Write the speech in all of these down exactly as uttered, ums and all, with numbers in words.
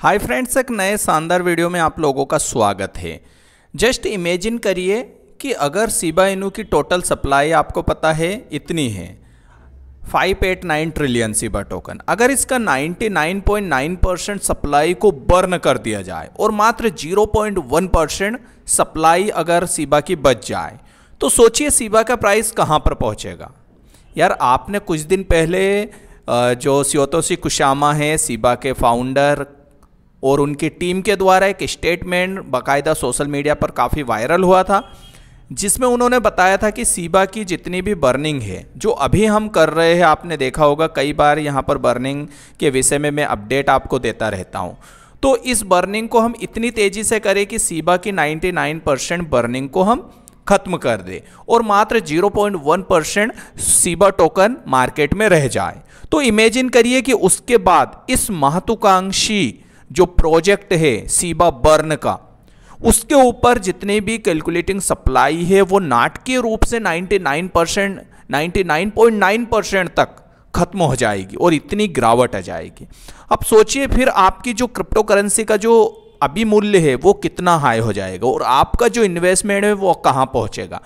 Hi friends, एक नए शानदार वीडियो में आप लोगों का स्वागत है। जस्ट इमेजिन करिए कि अगर शिबा इनू की टोटल सप्लाई आपको पता है इतनी है पाँच सौ नवासी ट्रिलियन शिबा टोकन, अगर इसका निन्यानवे पॉइंट नौ परसेंट सप्लाई को बर्न कर दिया जाए और मात्र zero point one percent supply अगर शिबा की बच जाए तो सोचिए शिबा का प्राइस कहाँ पर पहुँचेगा। यार आपने कुछ दिन पहले जो रियोशी कुसामा है शिबा के फाउंडर और उनकी टीम के द्वारा एक स्टेटमेंट बाकायदा सोशल मीडिया पर काफ़ी वायरल हुआ था जिसमें उन्होंने बताया था कि शिबा की जितनी भी बर्निंग है जो अभी हम कर रहे हैं, आपने देखा होगा कई बार यहाँ पर बर्निंग के विषय में मैं अपडेट आपको देता रहता हूँ, तो इस बर्निंग को हम इतनी तेज़ी से करें कि शिबा की निन्यानवे परसेंट बर्निंग को हम खत्म कर दे और मात्र zero point one percent Shiba token market में रह जाए। तो इमेजिन करिए कि उसके बाद इस महत्वाकांक्षी जो प्रोजेक्ट है शिबा बर्न का, उसके ऊपर जितने भी कैलकुलेटिंग सप्लाई है वो नाटकीय रूप से निन्यानवे परसेंट निन्यानवे पॉइंट नौ परसेंट तक खत्म हो जाएगी और इतनी गिरावट आ जाएगी। अब सोचिए फिर आपकी जो क्रिप्टो करेंसी का जो अभी मूल्य है वो कितना हाई हो जाएगा और आपका जो इन्वेस्टमेंट है वो कहाँ पहुँचेगा।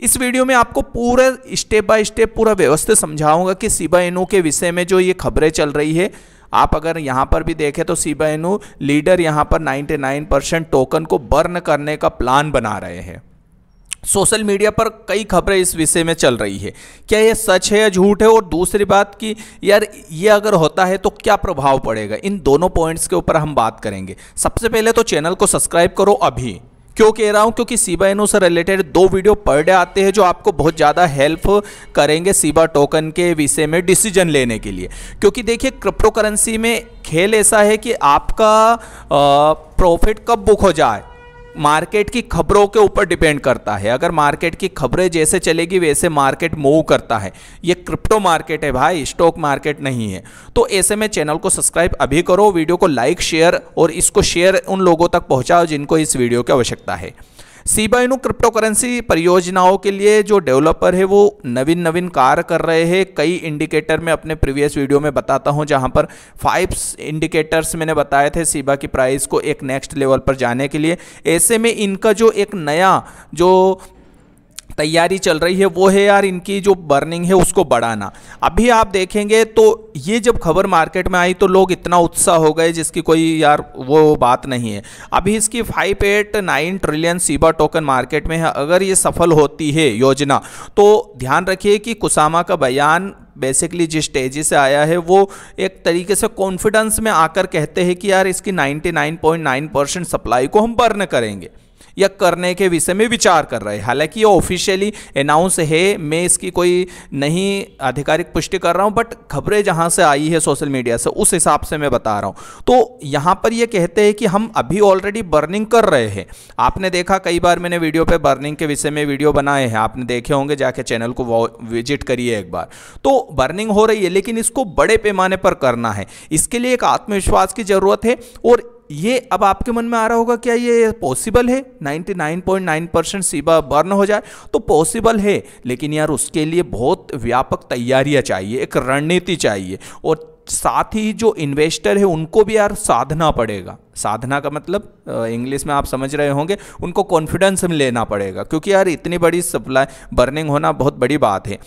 इस वीडियो में आपको पूरा स्टेप बाय स्टेप पूरा व्यवस्थित समझाऊंगा कि शिबा इनू के विषय में जो ये खबरें चल रही है। आप अगर यहाँ पर भी देखें तो शिबा इनू लीडर यहाँ पर निन्यानवे परसेंट टोकन को बर्न करने का प्लान बना रहे हैं। सोशल मीडिया पर कई खबरें इस विषय में चल रही है, क्या ये सच है या झूठ है, और दूसरी बात कि यार ये अगर होता है तो क्या प्रभाव पड़ेगा, इन दोनों पॉइंट्स के ऊपर हम बात करेंगे। सबसे पहले तो चैनल को सब्सक्राइब करो, अभी क्यों कह रहा हूँ क्योंकि शिबा इनू से रिलेटेड दो वीडियो पर डे आते हैं जो आपको बहुत ज़्यादा हेल्प करेंगे शिबा टोकन के विषय में डिसीजन लेने के लिए। क्योंकि देखिए क्रिप्टो करेंसी में खेल ऐसा है कि आपका प्रॉफिट कब बुक हो जाए मार्केट की खबरों के ऊपर डिपेंड करता है। अगर मार्केट की खबरें जैसे चलेगी वैसे मार्केट मूव करता है। ये क्रिप्टो मार्केट है भाई, स्टॉक मार्केट नहीं है। तो ऐसे में चैनल को सब्सक्राइब अभी करो, वीडियो को लाइक शेयर और इसको शेयर उन लोगों तक पहुंचाओ जिनको इस वीडियो की आवश्यकता है। शिबा इनू क्रिप्टो करेंसी परियोजनाओं के लिए जो डेवलपर है वो नवीन नवीन कार्य कर रहे हैं। कई इंडिकेटर में अपने प्रीवियस वीडियो में बताता हूँ, जहाँ पर फाइव इंडिकेटर्स मैंने बताए थे शिबा की प्राइस को एक नेक्स्ट लेवल पर जाने के लिए। ऐसे में इनका जो एक नया जो तैयारी चल रही है वो है यार इनकी जो बर्निंग है उसको बढ़ाना। अभी आप देखेंगे तो ये जब खबर मार्केट में आई तो लोग इतना उत्साह हो गए जिसकी कोई यार वो बात नहीं है। अभी इसकी पाँच सौ नवासी ट्रिलियन शिबा टोकन मार्केट में है। अगर ये सफल होती है योजना तो ध्यान रखिए कि कुसामा का बयान बेसिकली जिस तेजी से आया है वो एक तरीके से कॉन्फिडेंस में आकर कहते हैं कि यार इसकी निन्यानवे पॉइंट नौ परसेंट सप्लाई को हम बर्न करेंगे या करने के विषय में विचार कर रहे हैं। हालांकि ये ऑफिशियली अनाउंस है, मैं इसकी कोई नहीं आधिकारिक पुष्टि कर रहा हूं, बट खबरें जहां से आई है सोशल मीडिया से उस हिसाब से मैं बता रहा हूं। तो यहां पर ये कहते हैं कि हम अभी ऑलरेडी बर्निंग कर रहे हैं। आपने देखा कई बार मैंने वीडियो पे बर्निंग के विषय में वीडियो बनाए हैं, आपने देखे होंगे, जाके चैनल को विजिट करिए एक बार। तो बर्निंग हो रही है लेकिन इसको बड़े पैमाने पर करना है, इसके लिए एक आत्मविश्वास की ज़रूरत है। और ये अब आपके मन में आ रहा होगा क्या ये पॉसिबल है निन्यानवे पॉइंट नौ परसेंट शिबा बर्न हो जाए? तो पॉसिबल है लेकिन यार उसके लिए बहुत व्यापक तैयारियां चाहिए, एक रणनीति चाहिए और साथ ही जो इन्वेस्टर है उनको भी यार साधना पड़ेगा। साधना का मतलब इंग्लिश में आप समझ रहे होंगे, उनको कॉन्फिडेंस में लेना पड़ेगा क्योंकि यार इतनी बड़ी सप्लाई बर्निंग होना बहुत बड़ी बात है।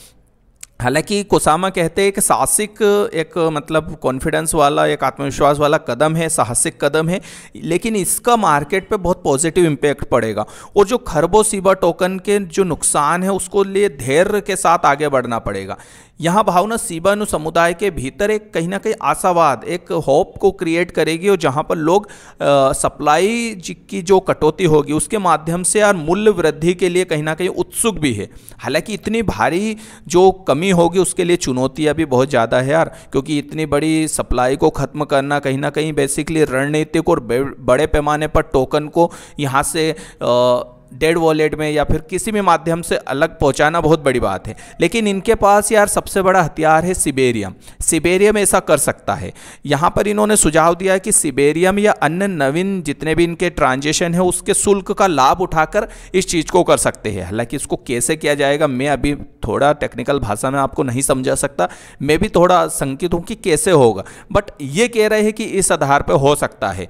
हालांकि कुसामा कहते हैं कि साहसिक एक मतलब कॉन्फिडेंस वाला एक आत्मविश्वास वाला कदम है, साहसिक कदम है, लेकिन इसका मार्केट पे बहुत पॉजिटिव इम्पैक्ट पड़ेगा और जो खरबों शिबा टोकन के जो नुकसान है उसको लिए धैर्य के साथ आगे बढ़ना पड़ेगा। यहाँ भावना शिबा इनू समुदाय के भीतर एक कहीं ना कहीं आशावाद, एक होप को क्रिएट करेगी और जहाँ पर लोग आ, सप्लाई की जो कटौती होगी उसके माध्यम से यार मूल्य वृद्धि के लिए कहीं ना कहीं उत्सुक भी है। हालांकि इतनी भारी जो कमी होगी उसके लिए चुनौतियाँ भी बहुत ज़्यादा है यार, क्योंकि इतनी बड़ी सप्लाई को ख़त्म करना कहीं ना कहीं बेसिकली रणनीतिक और बड़े पैमाने पर टोकन को यहाँ से आ, डेड वॉलेट में या फिर किसी भी माध्यम से अलग पहुंचाना बहुत बड़ी बात है। लेकिन इनके पास यार सबसे बड़ा हथियार है शिबेरियम। शिबेरियम ऐसा कर सकता है। यहाँ पर इन्होंने सुझाव दिया है कि शिबेरियम या अन्य नवीन जितने भी इनके ट्रांजेक्शन है उसके शुल्क का लाभ उठाकर इस चीज़ को कर सकते हैं। हालांकि इसको कैसे किया जाएगा मैं अभी थोड़ा टेक्निकल भाषा में आपको नहीं समझा सकता, मैं भी थोड़ा शंकित हूँ कि कैसे होगा, बट ये कह रहे हैं कि इस आधार पर हो सकता है।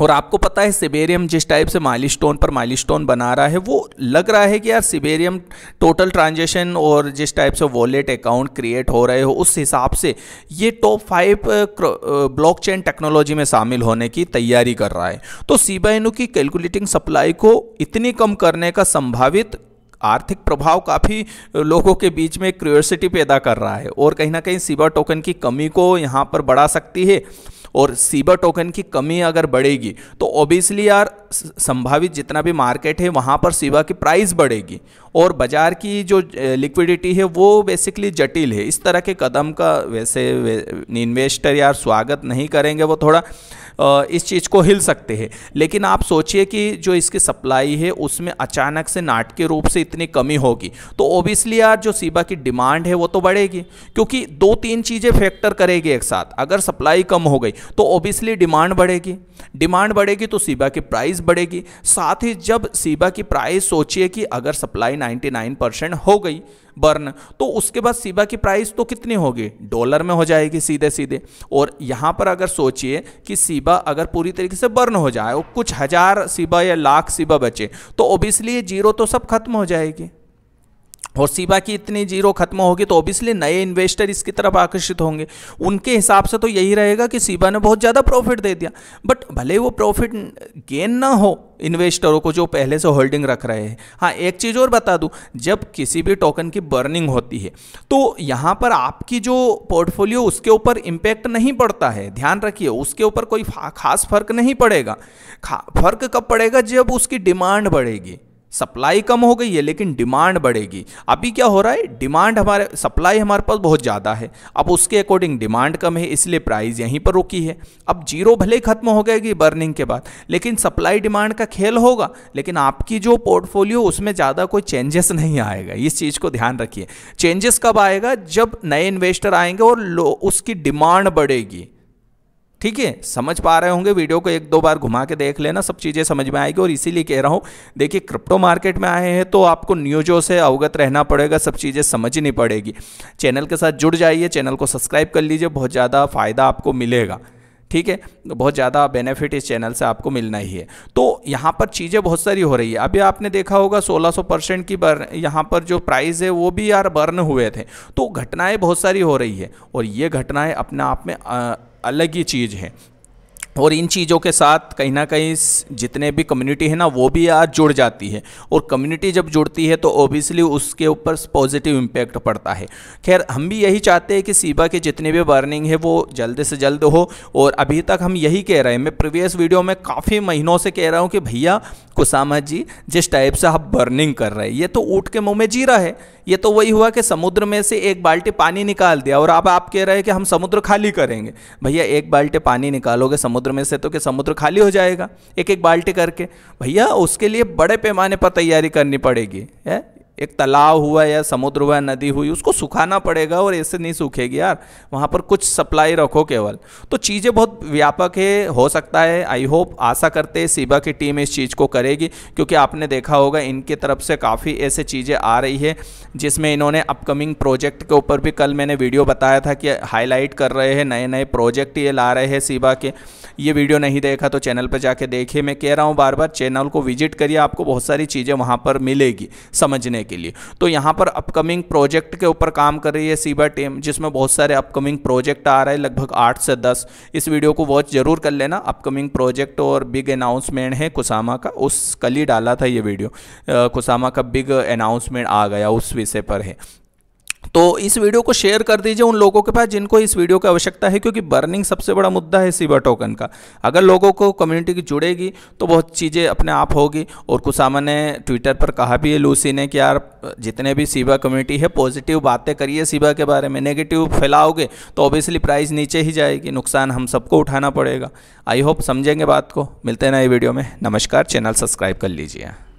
और आपको पता है शिबेरियम जिस टाइप से माइलस्टोन पर माइलस्टोन बना रहा है वो लग रहा है कि यार शिबेरियम टोटल ट्रांजेक्शन और जिस टाइप से वॉलेट अकाउंट क्रिएट हो रहे हो उस हिसाब से ये टॉप फाइव ब्लॉकचेन टेक्नोलॉजी में शामिल होने की तैयारी कर रहा है। तो शिबा इनु की कैलकुलेटिंग सप्लाई को इतनी कम करने का संभावित आर्थिक प्रभाव काफ़ी लोगों के बीच में क्यूरियोसिटी पैदा कर रहा है और कहीं ना कहीं शिबा टोकन की कमी को यहाँ पर बढ़ा सकती है। और शिबा टोकन की कमी अगर बढ़ेगी तो ऑब्वियसली यार संभावित जितना भी मार्केट है वहाँ पर शिबा की प्राइस बढ़ेगी और बाज़ार की जो लिक्विडिटी है वो बेसिकली जटिल है। इस तरह के कदम का वैसे इन्वेस्टर यार स्वागत नहीं करेंगे, वो थोड़ा इस चीज़ को हिल सकते हैं। लेकिन आप सोचिए कि जो इसकी सप्लाई है उसमें अचानक से नाटकीय रूप से इतनी कमी होगी तो ओबियसली यार जो शिबा की डिमांड है वो तो बढ़ेगी, क्योंकि दो तीन चीज़ें फैक्टर करेगी एक साथ। अगर सप्लाई कम हो गई तो ओबियसली डिमांड बढ़ेगी, डिमांड बढ़ेगी तो शिबा की प्राइस बढ़ेगी। साथ ही जब शिबा की प्राइस सोचिए कि अगर सप्लाई निन्यानवे परसेंट हो गई बर्न तो उसके बाद शिबा की प्राइस तो कितनी होगी, डॉलर में हो जाएगी सीधे सीधे। और यहाँ पर अगर सोचिए कि शिबा अगर पूरी तरीके से बर्न हो जाए और कुछ हज़ार शिबा या लाख शिबा बचे तो ओबियसली ये जीरो तो सब खत्म हो जाएगी। और शिबा की इतनी जीरो खत्म होगी तो ओबियसली नए इन्वेस्टर इसकी तरफ आकर्षित होंगे। उनके हिसाब से तो यही रहेगा कि शिबा ने बहुत ज़्यादा प्रॉफिट दे दिया, बट भले वो प्रॉफिट गेन ना हो इन्वेस्टरों को जो पहले से होल्डिंग रख रहे हैं। हाँ, एक चीज़ और बता दूं, जब किसी भी टोकन की बर्निंग होती है तो यहाँ पर आपकी जो पोर्टफोलियो उसके ऊपर इम्पैक्ट नहीं पड़ता है। ध्यान रखिए, उसके ऊपर कोई खास फर्क नहीं पड़ेगा। फर्क कब पड़ेगा, जब उसकी डिमांड बढ़ेगी। सप्लाई कम हो गई है लेकिन डिमांड बढ़ेगी। अभी क्या हो रहा है, डिमांड हमारे सप्लाई हमारे पास बहुत ज़्यादा है, अब उसके अकॉर्डिंग डिमांड कम है इसलिए प्राइस यहीं पर रुकी है। अब जीरो भले ही खत्म हो गएगी बर्निंग के बाद लेकिन सप्लाई डिमांड का खेल होगा, लेकिन आपकी जो पोर्टफोलियो उसमें ज़्यादा कोई चेंजेस नहीं आएगा। इस चीज़ को ध्यान रखिए। चेंजेस कब आएगा, जब नए इन्वेस्टर आएंगे और उसकी डिमांड बढ़ेगी। ठीक है, समझ पा रहे होंगे। वीडियो को एक दो बार घुमा के देख लेना, सब चीज़ें समझ में आएगी। और इसीलिए कह रहा हूँ, देखिए क्रिप्टो मार्केट में आए हैं तो आपको न्यूज़ों से अवगत रहना पड़ेगा, सब चीज़ें समझनी पड़ेगी। चैनल के साथ जुड़ जाइए, चैनल को सब्सक्राइब कर लीजिए, बहुत ज़्यादा फ़ायदा आपको मिलेगा। ठीक है, बहुत ज़्यादा बेनिफिट इस चैनल से आपको मिलना ही है। तो यहाँ पर चीज़ें बहुत सारी हो रही है। अभी आपने देखा होगा सोलह सौ परसेंट की बर्न यहाँ पर जो प्राइस है वो भी यार बर्न हुए थे। तो घटनाएँ बहुत सारी हो रही है और ये घटनाएँ अपने आप में आ, अलग ही चीज़ है। और इन चीज़ों के साथ कहीं ना कहीं जितने भी कम्युनिटी है ना वो भी यार जुड़ जाती है, और कम्युनिटी जब जुड़ती है तो ओबियसली उसके ऊपर पॉजिटिव इम्पैक्ट पड़ता है। खैर, हम भी यही चाहते हैं कि शिबा के जितने भी बर्निंग है वो जल्द से जल्द हो। और अभी तक हम यही कह रहे हैं, मैं प्रीवियस वीडियो में काफ़ी महीनों से कह रहा हूँ कि भैया कुसामा जी, जिस टाइप से आप बर्निंग कर रहे हैं ये तो ऊँट के मुँह में जीरा है। ये तो वही हुआ कि समुद्र में से एक बाल्टी पानी निकाल दिया और अब आप कह रहे हैं कि हम समुद्र खाली करेंगे। भैया एक बाल्टी पानी निकालोगे समुद्र में से तो कि समुद्र खाली हो जाएगा एक एक बाल्टी करके? भैया उसके लिए बड़े पैमाने पर तैयारी करनी पड़ेगी है? एक तालाब हुआ या समुद्र हुआ, नदी हुई, उसको सुखाना पड़ेगा और ऐसे नहीं सूखेगी यार। वहाँ पर कुछ सप्लाई रखो केवल। तो चीज़ें बहुत व्यापक है, हो सकता है। आई होप, आशा करते हैं शिबा की टीम इस चीज़ को करेगी, क्योंकि आपने देखा होगा इनकी तरफ से काफ़ी ऐसे चीज़ें आ रही है जिसमें इन्होंने अपकमिंग प्रोजेक्ट के ऊपर भी कल मैंने वीडियो बताया था कि हाईलाइट कर रहे हैं, नए नए प्रोजेक्ट ये ला रहे हैं शिबा के। ये वीडियो नहीं देखा तो चैनल पर जाके देखिए। मैं कह रहा हूँ बार बार, चैनल को विजिट करिए, आपको बहुत सारी चीज़ें वहाँ पर मिलेगी समझने के लिए। तो यहाँ पर अपकमिंग प्रोजेक्ट के ऊपर काम कर रही है शिबा टीम, जिसमें बहुत सारे अपकमिंग प्रोजेक्ट आ रहे हैं, लगभग आठ से दस। इस वीडियो को वॉच जरूर कर लेना। अपकमिंग प्रोजेक्ट और बिग अनाउंसमेंट है कुसामा का। उस कल ही डाला था ये वीडियो, आ, कुसामा का बिग अनाउंसमेंट आ गया, उस विषय पर है। तो इस वीडियो को शेयर कर दीजिए उन लोगों के पास जिनको इस वीडियो की आवश्यकता है, क्योंकि बर्निंग सबसे बड़ा मुद्दा है शिबा टोकन का। अगर लोगों को कम्युनिटी की जुड़ेगी तो बहुत चीज़ें अपने आप होगी। और कुसामा ने ट्विटर पर कहा भी है, लूसी ने, कि यार जितने भी शिबा कम्युनिटी है पॉजिटिव बातें करिए शिबा के बारे में, नेगेटिव फैलाओगे तो ऑब्वियसली प्राइस नीचे ही जाएगी, नुकसान हम सबको उठाना पड़ेगा। आई होप समझेंगे बात को। मिलते हैं नए वीडियो में। नमस्कार, चैनल सब्सक्राइब कर लीजिए।